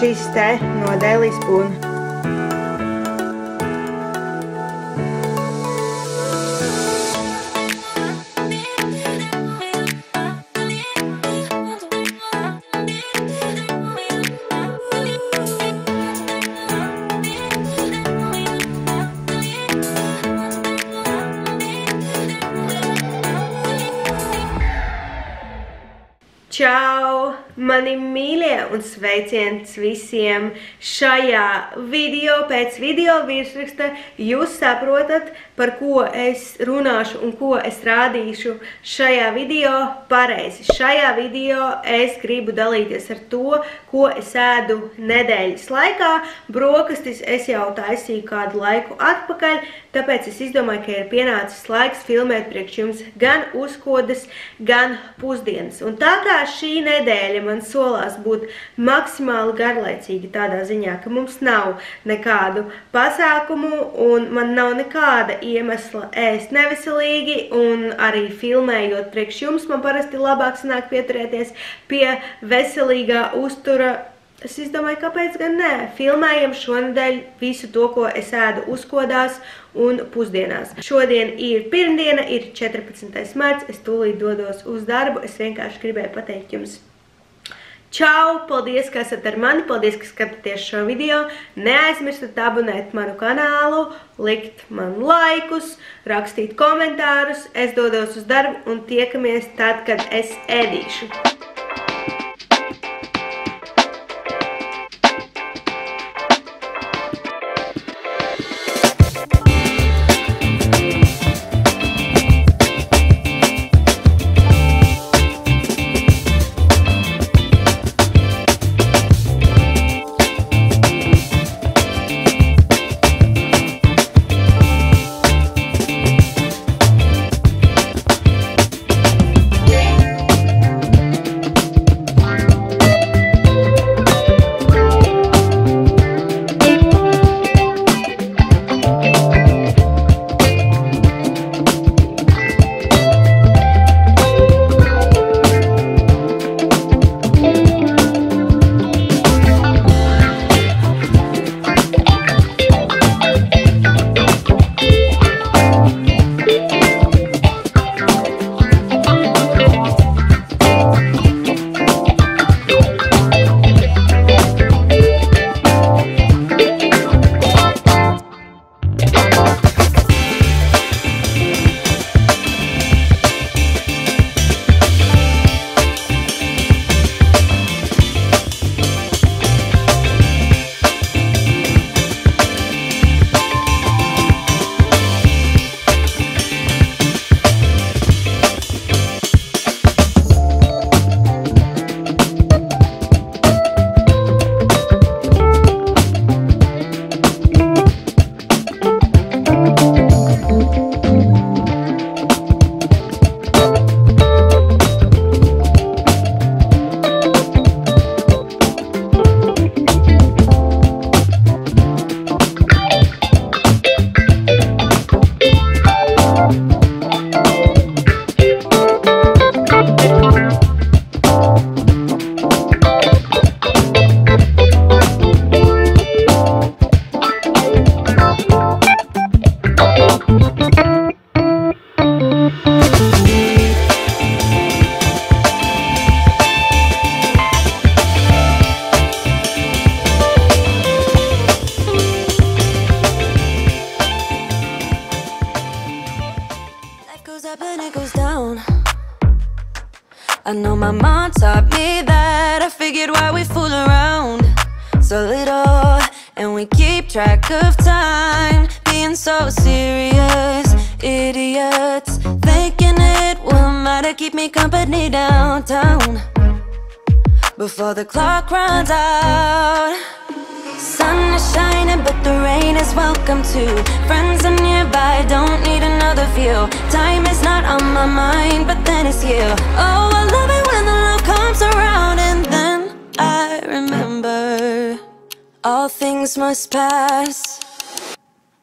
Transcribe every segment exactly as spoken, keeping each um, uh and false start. šis te no Daily Spoon. Čau! Mani mīļie un sveiciens visiem! Šajā video pēc video virsraksta jūs saprotat, par ko es runāšu un ko es rādīšu šajā video pareizi. Šajā video es gribu dalīties ar to, ko es ēdu nedēļas laikā. Brokastis es jau taisīju kādu laiku atpakaļ, tāpēc es izdomāju, ka ir pienācis laiks filmēt priekš jums gan uzkodas, gan pusdienas. Un tā kā šī nedēļa man solās būt maksimāli garlaicīga tādā ziņā, ka mums nav nekādu pasākumu un man nav nekāda iemesla ēst neveselīgi, un arī filmējot priekš jums man parasti labāk sanāk pieturēties pie veselīgā uztura. Es izdomāju, kāpēc gan nē. Filmējam šonedēļ visu to, ko es ēdu uzkodās un pusdienās. Šodien ir pirmdiena, ir četrpadsmitais marts, es tūlīt dodos uz darbu, es vienkārši gribēju pateikt jums čau, paldies, ka esat ar mani, paldies, ka skatāties šo video, neaizmirstat abonēt manu kanālu, likt man laikus, rakstīt komentārus, es dodos uz darbu un tiekamies tad, kad es ēdīšu. I know my mom taught me that. I figured why we fool around so little, and we keep track of time, being so serious, idiots, thinking it will matter, keep me company downtown before the clock runs out. Sun is shining, but the rain is welcome too. Friends are nearby, don't need another view. Time is not on my mind, but then it's you. Oh, I love it when the love comes around, and then I remember all things must pass.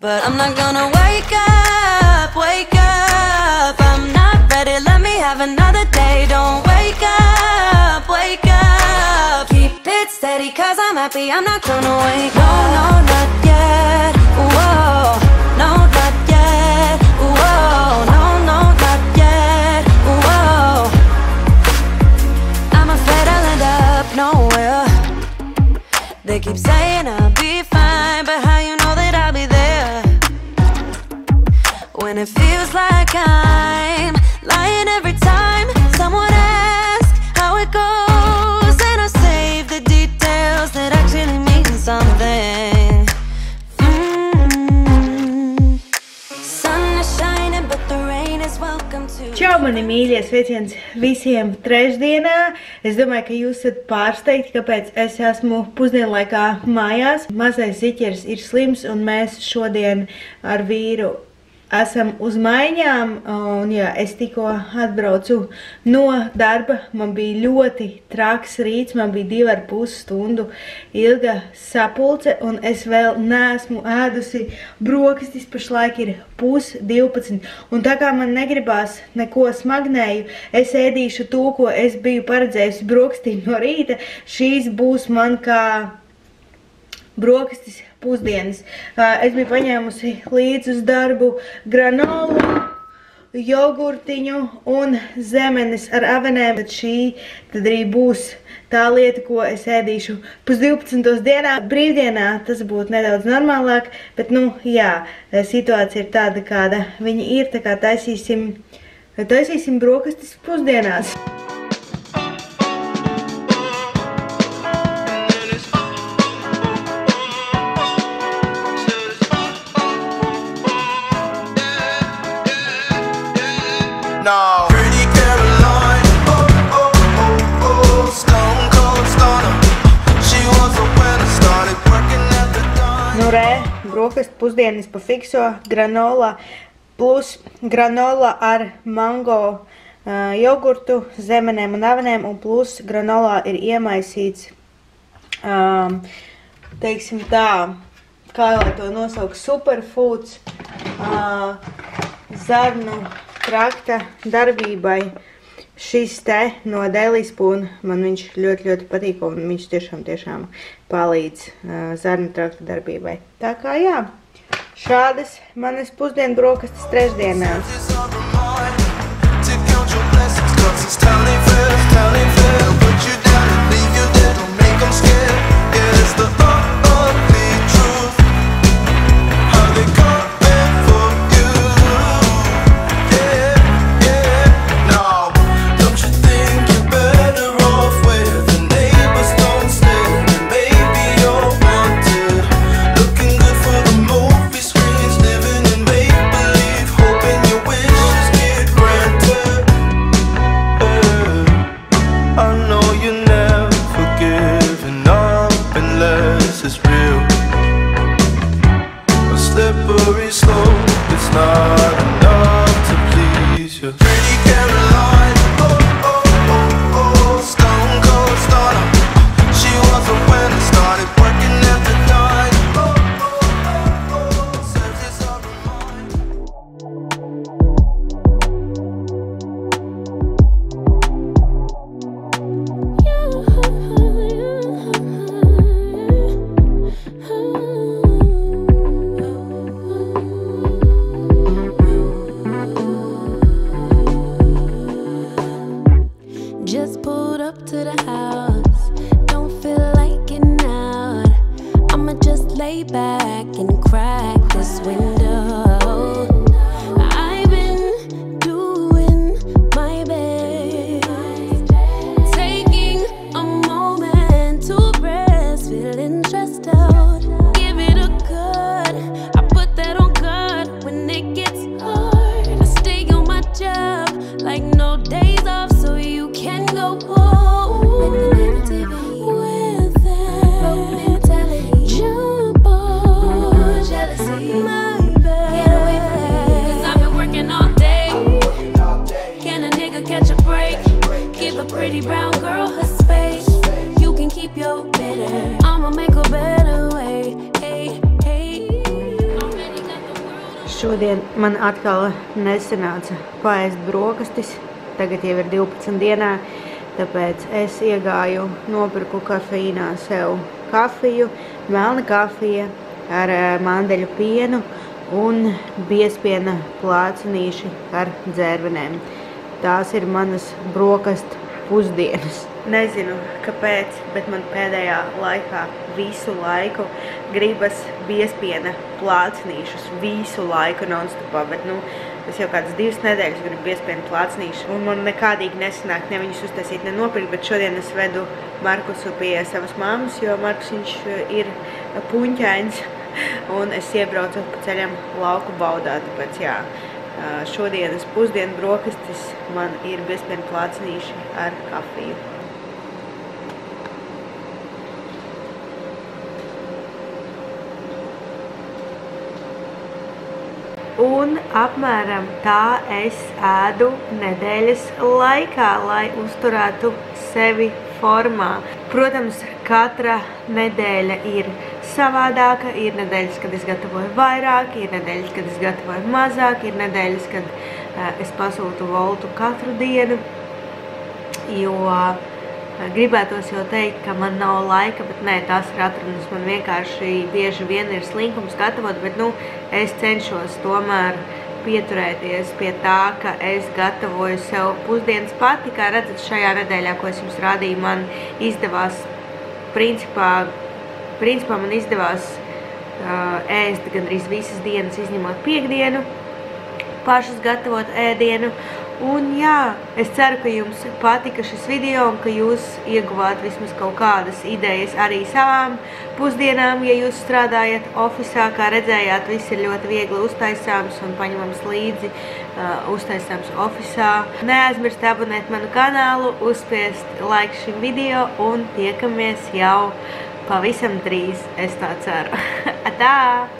But I'm not gonna wake up, wake up. I'm not ready, let me have another day. Don't wake up, wake up. Keep it steady. ready, cause I'm happy, I'm not gonna wait. No, no, not yet, whoa. No, not yet, whoa. No, no, not yet, whoa. I'm afraid I'll end up nowhere. They keep saying I'll be fine, but how you know that I'll be there? When it feels like I'm lying every time someone asks how it goes, and I save the details that actually mean something. Mm. Sun is shining, but the rain is welcome to. Čau, mani mīļie, sveiciens visiem trešdienā. Es domāju, ka jūs esat pārsteigti, kāpēc es esmu pusdienlaikā mājās. Mazais ziķers ir slims, un mēs šodien ar vīru esam uz maiņām, un jā, es tikko atbraucu no darba. Man bija ļoti traks rīts, man bija divi ar pus stundu ilga sapulce, un es vēl neesmu ēdusi brokastis, pašlaik ir pus divpadsmit. Un tā kā man negribās neko smagnēju, es ēdīšu to, ko es biju paredzējusi brokastīm no rīta. Šīs būs man kā brokastis pusdienas. Es biju paņēmusi līdz uz darbu granolu, jogurtiņu un zemenes ar avenēm. Tad šī tad arī būs tā lieta, ko es ēdīšu pusdivpadsmitos dienā. Brīvdienā tas būtu nedaudz normālāk, bet nu jā, situācija ir tāda, kāda viņa ir, tā kā taisīsim, taisīsim brokastis pusdienās. No. Pretty Caroline, oh, oh, oh, oh, stone cold stunner. She was a winner, started working at the time. Nu re, brokastu pusdienas pa fikso, granola plus granola ar mango uh, jogurtu, zemenēm un avenēm, un plus granolā ir iemaisīts, um, teiksim tā, kā lai to nosaukt, superfoods, uh, zarnu trakta darbībai. Šis te no Daily Spoon, man viņš ļoti ļoti patīk, un viņš tiešām tiešām palīdz uh, zarnu trakta darbībai. Tā kā jā, šādas manas pusdienu brokastis trešdienās. Šodien man atkal nesanāca paēst brokastis, tagad jau ir divpadsmit dienā, Tāpēc es iegāju, nopirku kafīnā sev kafiju, melna kafija ar mandeļu pienu un biespiena plācinīši ar dzērvenēm. Tās ir manas brokastu pusdienas. Nezinu, kāpēc, bet man pēdējā laikā visu laiku gribas biespiena plācinīšus. Visu laiku non-stopā, bet nu, es jau kādas divas nedēļas gribu biespienu plācinīšu, un man nekādīgi nesanāk ne viņus uztaisīt, ne nopirkt, bet šodien es vedu Markusu pie savas mammas, jo Markus viņš ir puņķains, un es iebraucu pa ceļam lauku baudā, tāpēc jā, šodienas pusdienu brokastis man ir biespienu plācinīši ar kafiju. Un apmēram tā es ēdu nedēļas laikā, lai uzturētu sevi formā. Protams, katra nedēļa ir savādāka. Ir nedēļas, kad es gatavoju vairāk, ir nedēļas, kad es gatavoju mazāk, ir nedēļas, kad uh, es pasūtu voltu katru dienu, jo uh, gribētos jau teikt, ka man nav laika, bet nē, tās ir atrunas. Man vienkārši bieži vien ir slinkums gatavot, bet nu, es cenšos tomēr pieturēties pie tā, ka es gatavoju sev pusdienas pati. Kā redzat, šajā nedēļā, ko es jums rādīju, man izdevās, principā, principā man izdevās uh, ēst gandrīz visas dienas, izņemot piekdienu, pašas gatavot ēdienu. Un jā, es ceru, ka jums patika šis video un ka jūs ieguvāt vismaz kaut kādas idejas arī savām pusdienām, ja jūs strādājat ofisā. Kā redzējāt, viss ir ļoti viegli uztaisāms un paņemams līdzi, uh, uztaisāms ofisā. Neaizmirst abonēt manu kanālu, uzspiest laiku šim video un tiekamies jau pavisam drīz, es tā ceru. Atā!